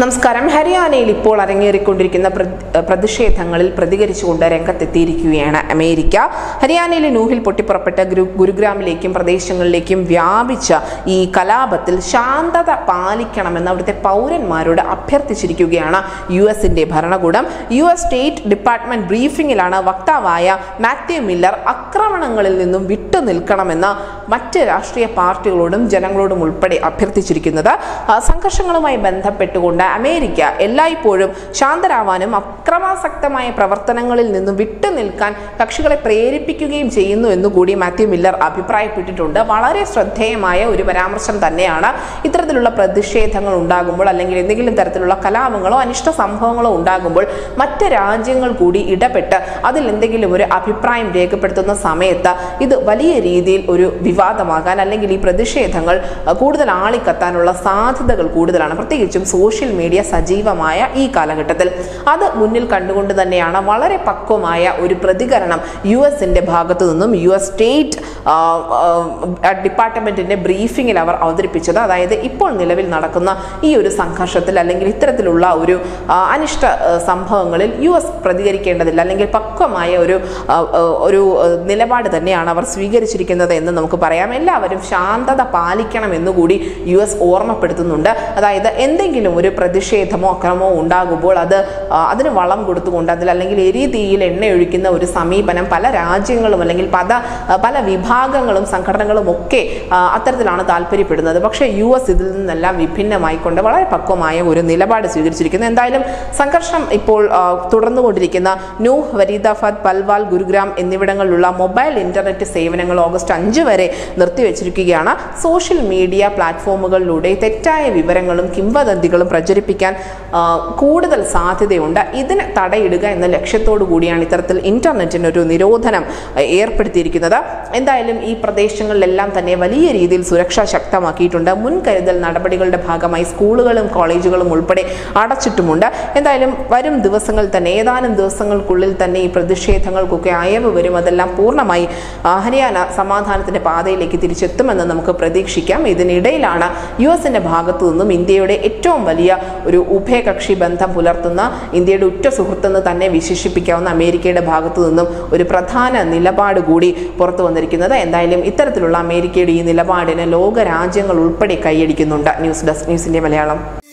നമസ്കാരം. ഹരിയാനയിൽ ഇപ്പോൾ അരങ്ങേറിക്കൊണ്ടിരിക്കുന്ന പ്രതിഷേധങ്ങളിൽ പ്രതികരിച്ചുകൊണ്ട് രംഗത്തെത്തിയിരിക്കുകയാണ് അമേരിക്ക. ഹരിയാനയിലെ നൂഹിൽ പൊട്ടിപ്പുറപ്പെട്ട ഗുരുഗ്രാമിലേക്കും പ്രദേശങ്ങളിലേക്കും വ്യാപിച്ച ഈ കലാപത്തിൽ ശാന്തത പാലിക്കണമെന്ന് അവിടുത്തെ പൗരന്മാരോട് അഭ്യർത്ഥിച്ചിരിക്കുകയാണ് US-ന്റെ ഭരണകൂടം. US സ്റ്റേറ്റ് ഡിപ്പാർട്ട്മെന്റ് ബ്രീഫിംഗിലാണ് വക്താവായ മാത്യു മില്ലർ ആക്രമണങ്ങളിൽ നിന്നും വിട്ടുനിൽക്കണമെന്ന് മറ്റ് രാഷ്ട്രീയ പാർട്ടികളോടും ജനങ്ങളോടും ഉൾപ്പെടെ അഭ്യർത്ഥിച്ചിരിക്കുന്നത്. സംഘർഷങ്ങളുമായി ബന്ധപ്പെട്ടുകൊണ്ട് അമേരിക്ക എല്ലായ്പ്പോഴും ശാന്തരാവാനും അക്രമാസക്തമായ പ്രവർത്തനങ്ങളിൽ നിന്നും വിട്ടുനിൽക്കാൻ കക്ഷികളെ പ്രേരിപ്പിക്കുകയും ചെയ്യുന്നു എന്നുകൂടി മാത്യു മില്ലർ അഭിപ്രായപ്പെട്ടിട്ടുണ്ട്. വളരെ ശ്രദ്ധേയമായ ഒരു പരാമർശം തന്നെയാണ്. ഇത്തരത്തിലുള്ള പ്രതിഷേധങ്ങൾ ഉണ്ടാകുമ്പോൾ അല്ലെങ്കിൽ എന്തെങ്കിലും തരത്തിലുള്ള കലാപങ്ങളോ അനിഷ്ട സംഭവങ്ങളോ ഉണ്ടാകുമ്പോൾ മറ്റ് രാജ്യങ്ങൾ കൂടി ഇടപെട്ട് അതിൽ എന്തെങ്കിലും ഒരു അഭിപ്രായം രേഖപ്പെടുത്തുന്ന സമയത്ത് ഇത് വലിയ രീതിയിൽ ഒരു വിവാദമാകാൻ അല്ലെങ്കിൽ ഈ പ്രതിഷേധങ്ങൾ കൂടുതൽ ആളിക്കത്താനുള്ള സാധ്യതകൾ കൂടുതലാണ്, പ്രത്യേകിച്ചും സോഷ്യൽ മീഡിയ സജീവമായ ഈ കാലഘട്ടത്തിൽ. അത് മുന്നിൽ കണ്ടുകൊണ്ട് തന്നെയാണ് വളരെ പക്വമായ ഒരു പ്രതികരണം US-ന്റെ ഭാഗത്തു നിന്നും US സ്റ്റേറ്റ് ഡിപ്പാർട്ട്മെന്റിന്റെ ബ്രീഫിംഗിൽ അവർ അവതരിപ്പിച്ചത്. അതായത് ഇപ്പോൾ നിലവിൽ നടക്കുന്ന ഈ ഒരു സംഘർഷത്തിൽ അല്ലെങ്കിൽ ഇത്തരത്തിലുള്ള ഒരു അനിഷ്ട സംഭവങ്ങളിൽ US പ്രതികരിക്കേണ്ടതില്ല അല്ലെങ്കിൽ പക്വമായ ഒരു നിലപാട് തന്നെയാണ് അവർ സ്വീകരിച്ചിരിക്കുന്നത് എന്ന് നമുക്ക് പറയാം. എല്ലാവരും ശാന്തത പാലിക്കണം എന്നുകൂടി US ഓർമ്മപ്പെടുത്തുന്നുണ്ട്. അതായത് എന്തെങ്കിലും ഒരു പ്രതിഷേധമോ അക്രമമോ ഉണ്ടാകുമ്പോൾ അതിന് വളം കൊടുത്തുകൊണ്ട് അല്ലെങ്കിൽ രീതിയിൽ എണ്ണയൊഴിക്കുന്ന ഒരു സമീപനം പല രാജ്യങ്ങളും അല്ലെങ്കിൽ പല വിഭാഗങ്ങളും സംഘടനകളും ഒക്കെ അത്തരത്തിലാണ് താല്പര്യപ്പെടുന്നത്. പക്ഷേ US ഇതിൽ നിന്നെല്ലാം വിഭിന്നമായിക്കൊണ്ട് വളരെ പക്വമായ ഒരു നിലപാട് സ്വീകരിച്ചിരിക്കുന്നു. എന്തായാലും സംഘർഷം ഇപ്പോൾ തുടർന്നുകൊണ്ടിരിക്കുന്ന നൂഹ്, ഫരീദാബാദ്, പൽവാൽ, ഗുരുഗ്രാം എന്നിവിടങ്ങളിലുള്ള മൊബൈൽ ഇന്റർനെറ്റ് സേവനങ്ങൾ August 5 വരെ നിർത്തിവെച്ചിരിക്കുകയാണ്. സോഷ്യൽ മീഡിയ പ്ലാറ്റ്ഫോമുകളിലൂടെ തെറ്റായ വിവരങ്ങളും കിംവദന്തികളും പ്രചരിപ്പിക്കാൻ കൂടുതൽ സാധ്യതയുണ്ട്. ഇതിന് തടയിടുക എന്ന ലക്ഷ്യത്തോടു കൂടിയാണ് ഇത്തരത്തിൽ ഇന്റർനെറ്റിനൊരു നിരോധനം ഏർപ്പെടുത്തിയിരിക്കുന്നത്. എന്തായാലും ഈ പ്രദേശങ്ങളിലെല്ലാം തന്നെ വലിയ രീതിയിൽ സുരക്ഷ ശക്തമാക്കിയിട്ടുണ്ട്. മുൻകരുതൽ നടപടികളുടെ ഭാഗമായി സ്കൂളുകളും കോളേജുകളും ഉൾപ്പെടെ അടച്ചിട്ടുമുണ്ട്. എന്തായാലും വരും ദിവസങ്ങൾ തന്നെ ഏതാനും ദിവസങ്ങൾക്കുള്ളിൽ തന്നെ ഈ പ്രതിഷേധങ്ങൾക്കൊക്കെ അയവ് വരും. അതെല്ലാം പൂർണ്ണമായി ഹരിയാന സമാധാനത്തിന്റെ പാതയിലേക്ക് തിരിച്ചെത്തുമെന്ന് നമുക്ക് പ്രതീക്ഷിക്കാം. ഇതിനിടയിലാണ് US-ന്റെ ഭാഗത്തു നിന്നും ഇന്ത്യയുടെ ഏറ്റവും വലിയ ഒരു ഉഭയകക്ഷി ബന്ധം പുലർത്തുന്ന, ഇന്ത്യയുടെ ഉറ്റ സുഹൃത്തെന്ന് തന്നെ വിശേഷിപ്പിക്കാവുന്ന അമേരിക്കയുടെ ഭാഗത്തു നിന്നും ഒരു പ്രധാന നിലപാട് കൂടി പുറത്തു വന്നിരിക്കുന്നത്. എന്തായാലും ഇത്തരത്തിലുള്ള അമേരിക്കയുടെ ഈ നിലപാടിന് ലോകരാജ്യങ്ങൾ ഉൾപ്പെടെ കൈയടിക്കുന്നുണ്ട്. News desk, news India Malayalam.